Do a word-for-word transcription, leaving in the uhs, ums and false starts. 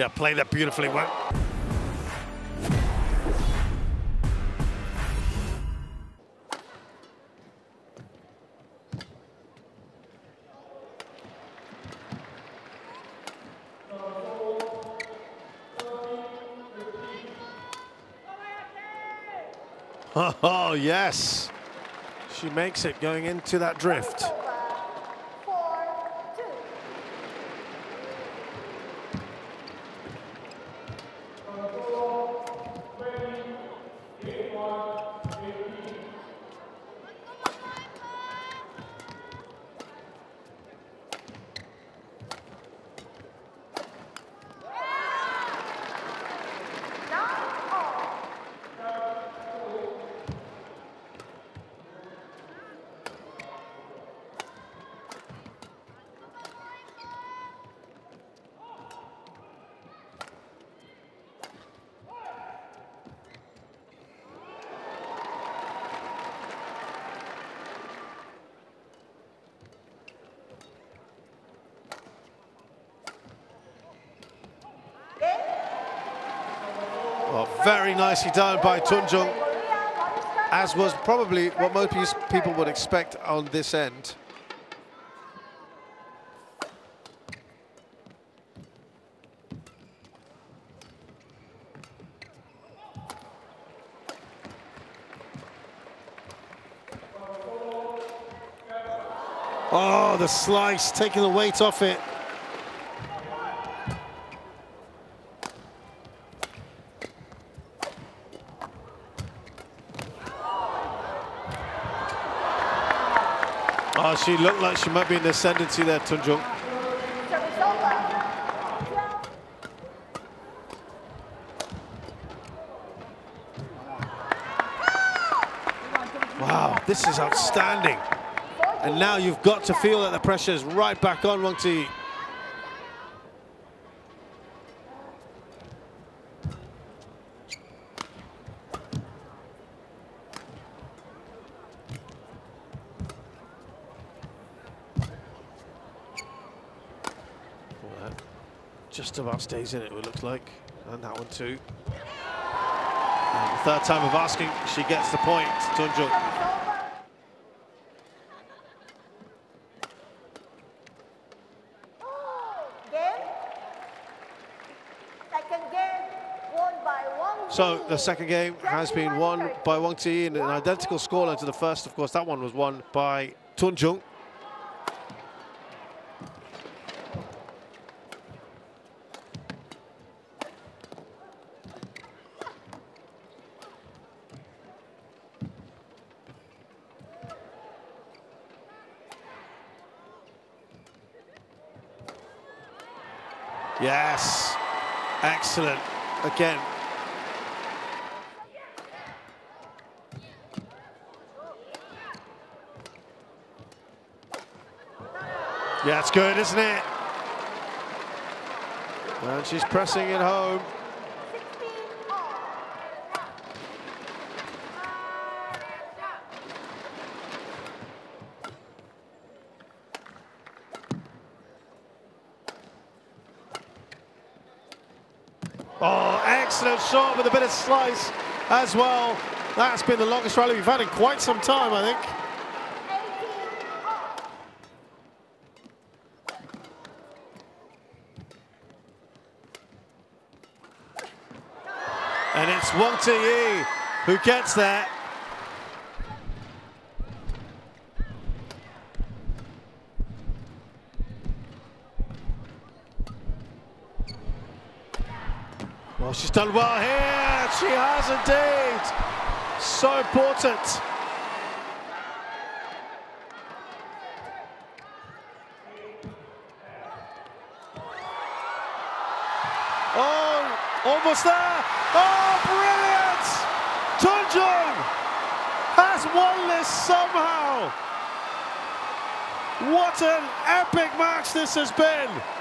Yeah, played that beautifully. Oh, yes. She makes it going into that drift. Well, very nicely done by Tunjung, as was probably what most people would expect on this end. Oh, the slice, taking the weight off it. Oh, she looked like she might be in the ascendancy there, Tunjung. Wow, this is outstanding. And now you've got to feel that the pressure is right back on Wang Zhi Yi. Just about stays in it, it looks like. And that one too. And the third time of asking, she gets the point, Tunjung. So the second game has been won by Wang Zhi Yi in an identical scoreline to the first. Of course, that one was won by Tunjung. Yes, excellent, again. Yeah, it's good, isn't it? And she's pressing it home. Oh, excellent shot with a bit of slice as well. That's been the longest rally we've had in quite some time, I think. And it's Wang Zhi Yi who gets that. Well, she's done well here. She has indeed. So important. Oh, almost there. Oh, brilliant! Tunjung has won this somehow. What an epic match this has been.